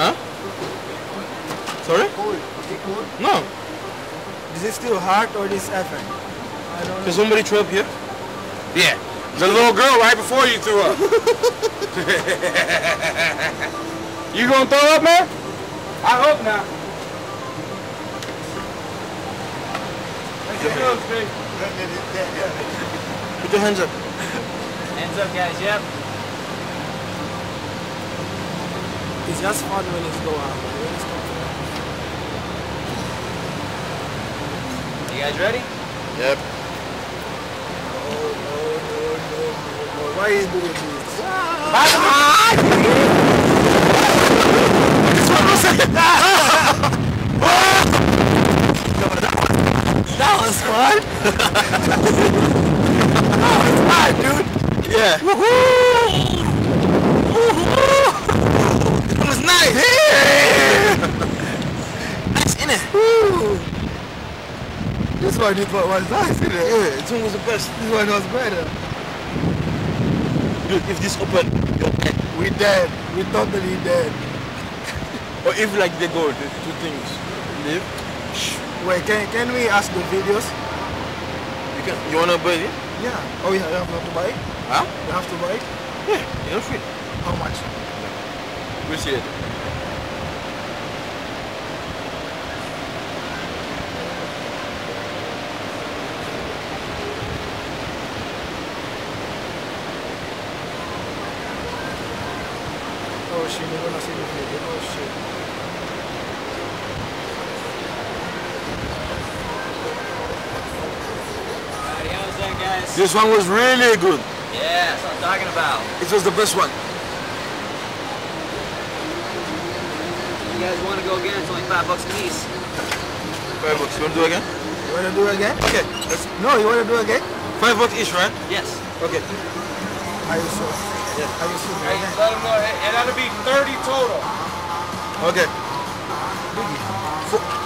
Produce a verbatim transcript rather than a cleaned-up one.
Huh? Sorry? Cold. Is it cold? No. Is it still hot or is it effing? I don't know. Did somebody throw up here? Yeah. The little girl right before you threw up. You gonna throw up, man? I hope not. Put your hands up. Hands up, guys, yep. It's just fun when it's go out. Are you guys ready? Yep. No, no, no, no, no. Why are you doing this? Bye bye! This one was like that! That was fun! That was fun, dude! Yeah. Woohoo! Woohoo! Nice! Yeah. Nice, innit? This one you thought was nice, innit? Yeah, this one was the best. This one was better. Dude, if this open, you're dead. We're dead. We're totally dead. Or if like they go, the two things. Live. Wait, can, can we ask the videos? You, can, you wanna buy it? Yeah. Oh yeah, you have to buy it? Huh? You have to buy it? Yeah, you're free. How much? Appreciate it. Oh shit, they're gonna see the video. Oh shit. Alright, how was that, guys? This one was really good. Yeah, that's what I'm talking about. It was the best one. You guys want to go again? It's only five bucks a piece. Five bucks. You want to do it again? You want to do it again? Okay. Let's... No, you want to do it again? Five bucks each, right? Yes. Okay. Are you sure? Yes. Are you sure? Hey, let them know. And that'll be thirty total. Okay. For,